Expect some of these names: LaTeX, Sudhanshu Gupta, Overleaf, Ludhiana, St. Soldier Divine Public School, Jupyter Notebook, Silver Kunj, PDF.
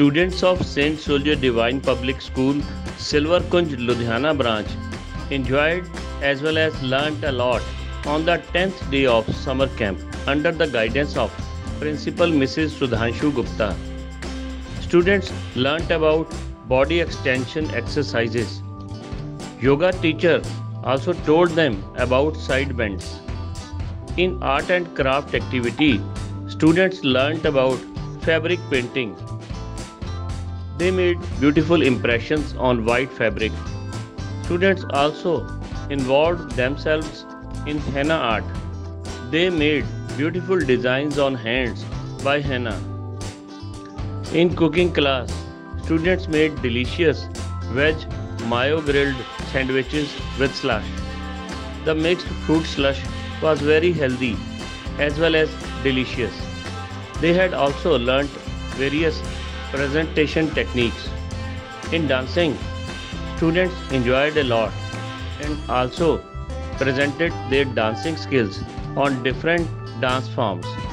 Students of St. Soldier Divine Public School, Silver Kunj, Ludhiana branch enjoyed as well as learnt a lot on the 10th day of summer camp under the guidance of Principal Mrs. Sudhanshu Gupta. Students learnt about body extension exercises. Yoga teacher also told them about side bends. In art and craft activity, students learnt about fabric painting. They made beautiful impressions on white fabric. Students also involved themselves in henna art. They made beautiful designs on hands by henna. In cooking class, students made delicious veg mayo grilled sandwiches with slush. The mixed fruit slush was very healthy as well as delicious. They had also learnt various presentation techniques. In dancing, students enjoyed a lot and also presented their dancing skills on different dance forms.